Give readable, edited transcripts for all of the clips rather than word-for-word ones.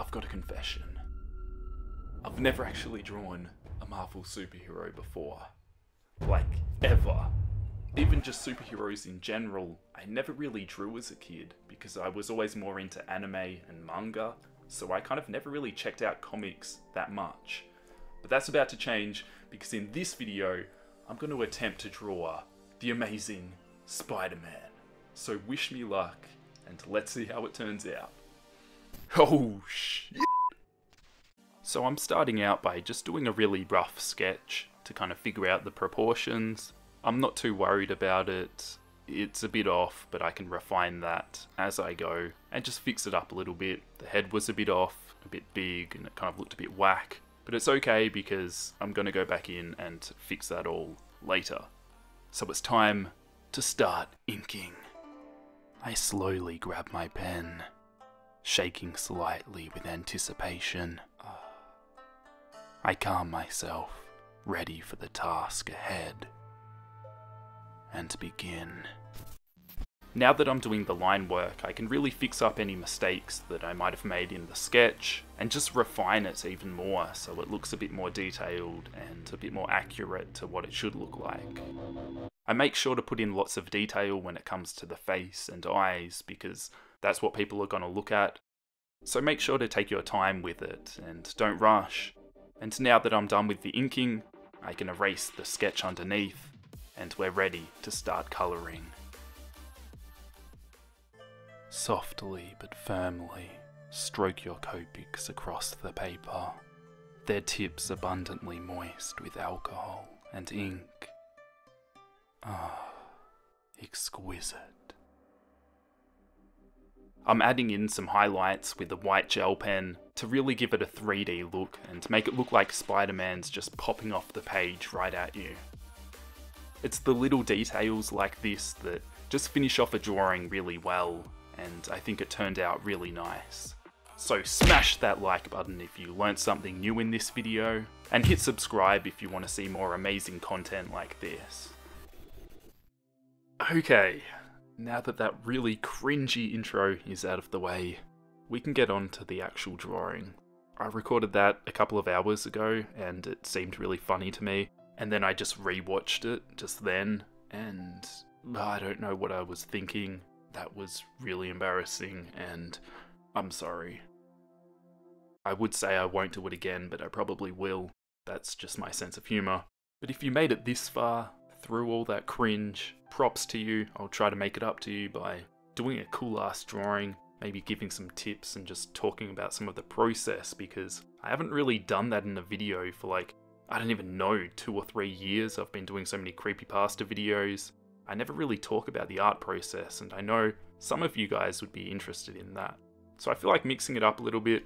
I've got a confession. I've never actually drawn a Marvel superhero before. Like, ever. Even just superheroes in general, I never really drew as a kid because I was always more into anime and manga, so I kind of never really checked out comics that much. But that's about to change because in this video, I'm going to attempt to draw the amazing Spider-Man. So wish me luck and let's see how it turns out. Oh shit! So I'm starting out by just doing a really rough sketch to kind of figure out the proportions. I'm not too worried about it. It's a bit off, but I can refine that as I go and just fix it up a little bit. The head was a bit off, a bit big, and it kind of looked a bit whack, but it's okay because I'm going to go back in and fix that all later. So it's time to start inking. I slowly grab my pen, shaking slightly with anticipation. I calm myself, ready for the task ahead, and begin. Now that I'm doing the line work, I can really fix up any mistakes that I might have made in the sketch and just refine it even more so it looks a bit more detailed and a bit more accurate to what it should look like. I make sure to put in lots of detail when it comes to the face and eyes because that's what people are going to look at. So make sure to take your time with it and don't rush. And now that I'm done with the inking, I can erase the sketch underneath and we're ready to start colouring. Softly but firmly, stroke your Copics across the paper, their tips abundantly moist with alcohol and ink. Ah, exquisite. I'm adding in some highlights with a white gel pen to really give it a 3D look and make it look like Spider-Man's just popping off the page right at you. It's the little details like this that just finish off a drawing really well, and I think it turned out really nice. So smash that like button if you learnt something new in this video, and hit subscribe if you want to see more amazing content like this. Okay, now that that really cringy intro is out of the way, we can get on to the actual drawing. I recorded that a couple of hours ago, and it seemed really funny to me. And then I just rewatched it just then, and I don't know what I was thinking. That was really embarrassing, and I'm sorry. I would say I won't do it again, but I probably will. That's just my sense of humour. But if you made it this far, through all that cringe, props to you. I'll try to make it up to you by doing a cool ass drawing, maybe giving some tips and just talking about some of the process, because I haven't really done that in a video for like, I don't even know, 2 or 3 years. I've been doing so many creepypasta videos. I never really talk about the art process, and I know some of you guys would be interested in that. So I feel like mixing it up a little bit.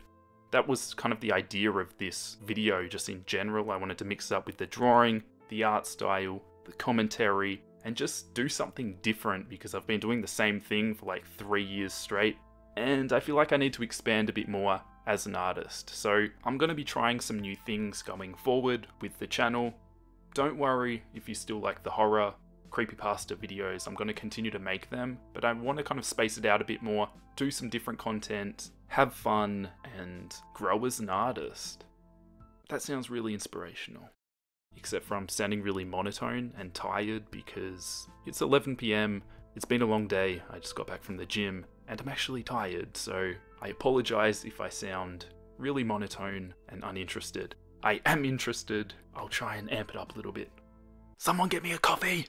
That was kind of the idea of this video just in general. I wanted to mix it up with the drawing, the art style, the commentary, and just do something different because I've been doing the same thing for like 3 years straight. And I feel like I need to expand a bit more as an artist, so I'm going to be trying some new things going forward with the channel. Don't worry if you still like the horror, creepypasta videos, I'm going to continue to make them, but I want to kind of space it out a bit more, do some different content, have fun, and grow as an artist. That sounds really inspirational. Except for I'm sounding really monotone and tired because it's 11 PM, it's been a long day, I just got back from the gym, and I'm actually tired, so I apologise if I sound really monotone and uninterested. I am interested, I'll try and amp it up a little bit. Someone get me a coffee!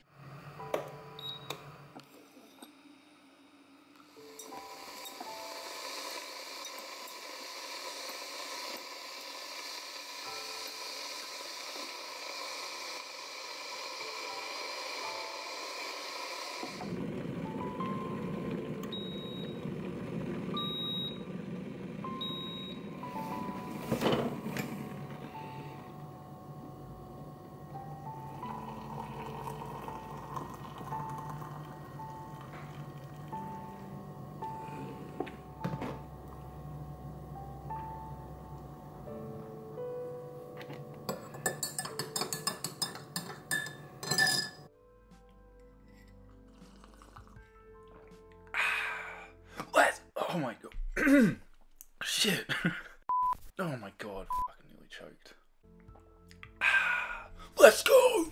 Oh my god. Shit. Oh my god, fucking nearly choked. Let's go!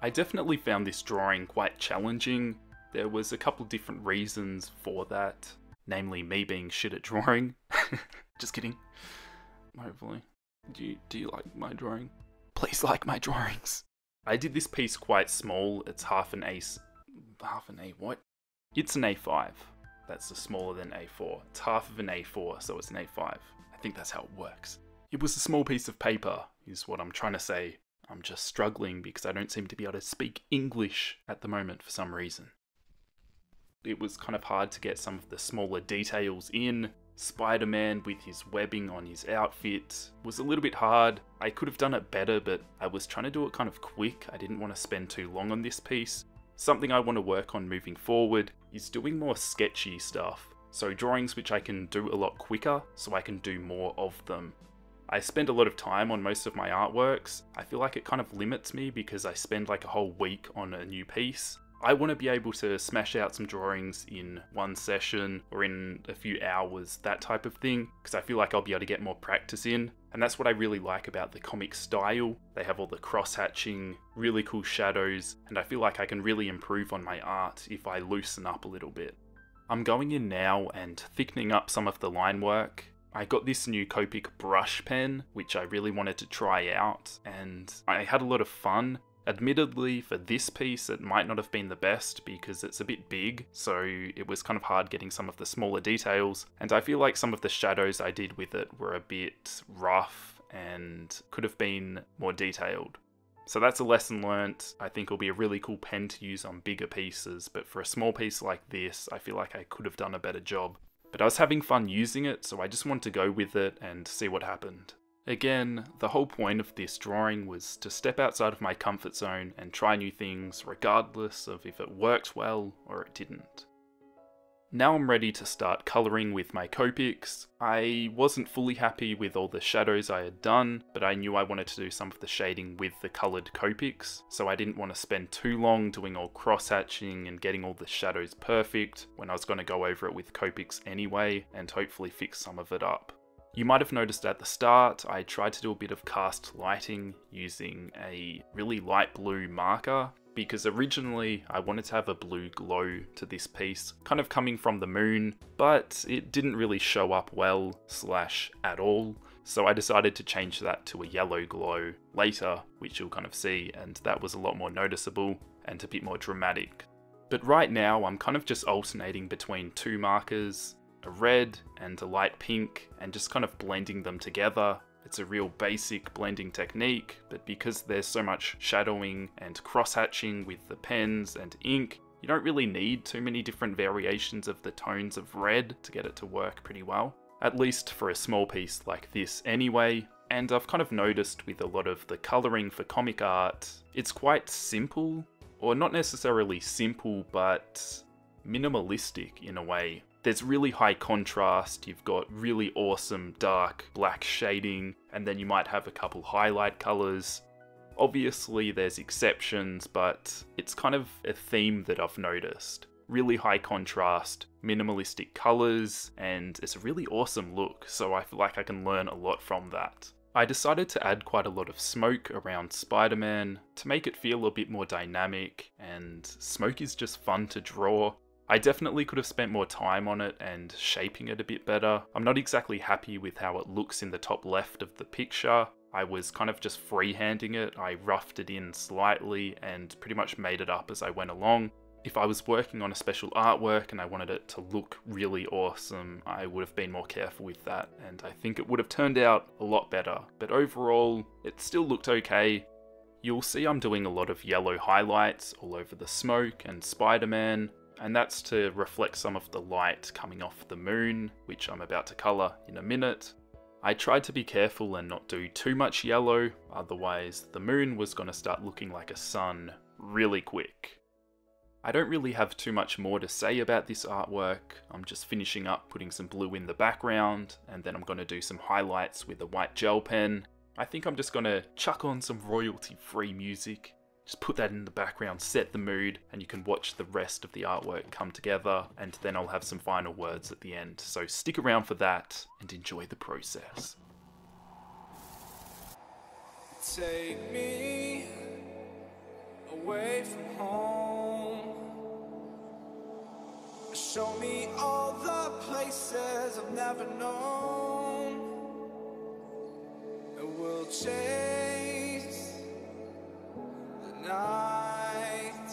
I definitely found this drawing quite challenging. There was a couple different reasons for that. Namely, me being shit at drawing. Just kidding. Hopefully. Do you like my drawing? Please like my drawings. I did this piece quite small. It's half an A, what? It's an A5. That's smaller than A4. It's half of an A4, so it's an A5. I think that's how it works. It was a small piece of paper, is what I'm trying to say. I'm just struggling because I don't seem to be able to speak English at the moment for some reason. It was kind of hard to get some of the smaller details in. Spider-Man with his webbing on his outfit was a little bit hard. I could have done it better, but I was trying to do it kind of quick. I didn't want to spend too long on this piece. Something I want to work on moving forward is doing more sketchy stuff. So drawings which I can do a lot quicker, so I can do more of them. I spend a lot of time on most of my artworks. I feel like it kind of limits me because I spend like a whole week on a new piece. I want to be able to smash out some drawings in one session or in a few hours, that type of thing, because I feel like I'll be able to get more practice in. And that's what I really like about the comic style. They have all the cross-hatching, really cool shadows, and I feel like I can really improve on my art if I loosen up a little bit. I'm going in now and thickening up some of the line work. I got this new Copic brush pen, which I really wanted to try out, and I had a lot of fun. Admittedly, for this piece, it might not have been the best because it's a bit big, so it was kind of hard getting some of the smaller details, and I feel like some of the shadows I did with it were a bit rough and could have been more detailed. So that's a lesson learnt. I think it'll be a really cool pen to use on bigger pieces, but for a small piece like this, I feel like I could have done a better job. But I was having fun using it, so I just wanted to go with it and see what happened. Again, the whole point of this drawing was to step outside of my comfort zone and try new things regardless of if it worked well or it didn't. Now I'm ready to start colouring with my Copics. I wasn't fully happy with all the shadows I had done, but I knew I wanted to do some of the shading with the coloured Copics, so I didn't want to spend too long doing all cross-hatching and getting all the shadows perfect when I was going to go over it with Copics anyway and hopefully fix some of it up. You might have noticed at the start, I tried to do a bit of cast lighting using a really light blue marker, because originally I wanted to have a blue glow to this piece, kind of coming from the moon, but it didn't really show up well / at all, so I decided to change that to a yellow glow later, which you'll kind of see, and that was a lot more noticeable and a bit more dramatic. But right now I'm kind of just alternating between two markers, a red and a light pink, and just kind of blending them together. It's a real basic blending technique, but because there's so much shadowing and cross-hatching with the pens and ink, you don't really need too many different variations of the tones of red to get it to work pretty well, at least for a small piece like this anyway. And I've kind of noticed with a lot of the colouring for comic art, it's quite simple, or not necessarily simple, but minimalistic in a way. There's really high contrast, you've got really awesome dark black shading, and then you might have a couple highlight colours. Obviously there's exceptions, but it's kind of a theme that I've noticed. Really high contrast, minimalistic colours, and it's a really awesome look, so I feel like I can learn a lot from that. I decided to add quite a lot of smoke around Spider-Man to make it feel a bit more dynamic, and smoke is just fun to draw. I definitely could have spent more time on it and shaping it a bit better. I'm not exactly happy with how it looks in the top left of the picture. I was kind of just freehanding it. I roughed it in slightly and pretty much made it up as I went along. If I was working on a special artwork and I wanted it to look really awesome, I would have been more careful with that, and I think it would have turned out a lot better. But overall, it still looked okay. You'll see I'm doing a lot of yellow highlights all over the smoke and Spider-Man. And that's to reflect some of the light coming off the moon, which I'm about to colour in a minute. I tried to be careful and not do too much yellow, otherwise the moon was going to start looking like a sun really quick. I don't really have too much more to say about this artwork. I'm just finishing up putting some blue in the background, and then I'm going to do some highlights with a white gel pen. I think I'm just going to chuck on some royalty-free music. Just put that in the background, set the mood, and you can watch the rest of the artwork come together, and then I'll have some final words at the end. So stick around for that and enjoy the process. Take me away from home. Show me all the places I've never known, and we'll chase the night,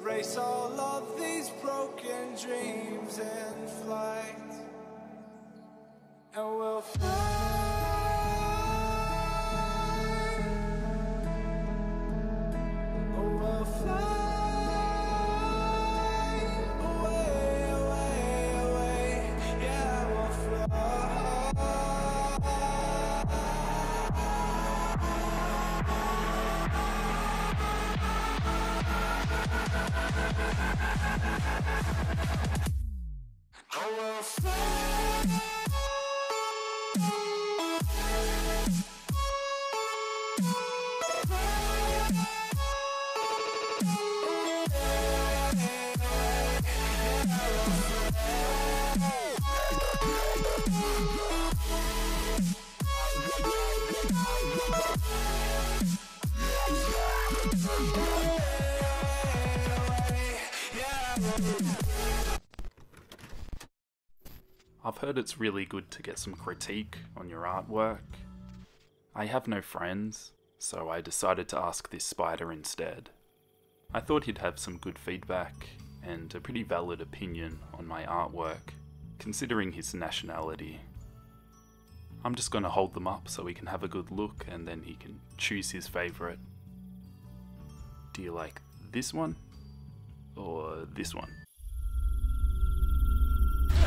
race all of these broken dreams in flight, and we'll fly. I've heard it's really good to get some critique on your artwork. I have no friends, so I decided to ask this spider instead. I thought he'd have some good feedback and a pretty valid opinion on my artwork, considering his nationality. I'm just going to hold them up so we can have a good look and then he can choose his favourite. Do you like this one? Or this one?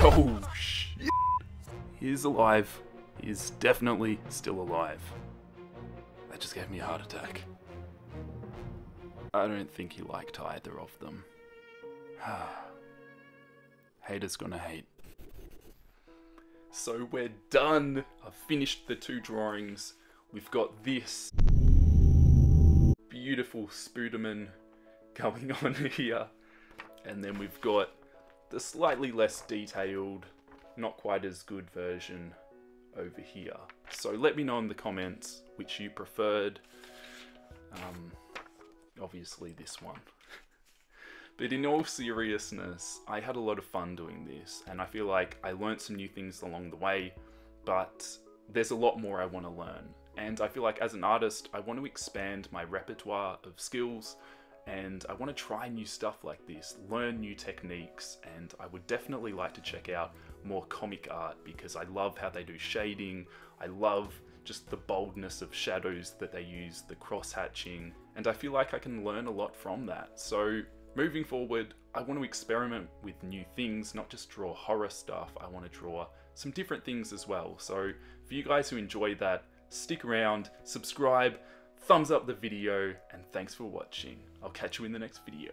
Oh shit! He's alive. He's definitely still alive. That just gave me a heart attack. I don't think he liked either of them. Haters gonna hate. So we're done! I've finished the two drawings. We've got this beautiful Spider-Man going on here. And then we've got the slightly less detailed, not quite as good version over here. So let me know in the comments which you preferred. Obviously this one. But in all seriousness, I had a lot of fun doing this and I feel like I learned some new things along the way, but there's a lot more I want to learn. And I feel like as an artist, I want to expand my repertoire of skills and I want to try new stuff like this, learn new techniques, and I would definitely like to check out more comic art because I love how they do shading, I love just the boldness of shadows that they use, the cross-hatching, and I feel like I can learn a lot from that. So moving forward, I want to experiment with new things, not just draw horror stuff, I want to draw some different things as well. So for you guys who enjoy that, stick around, subscribe, thumbs up the video, and thanks for watching. I'll catch you in the next video.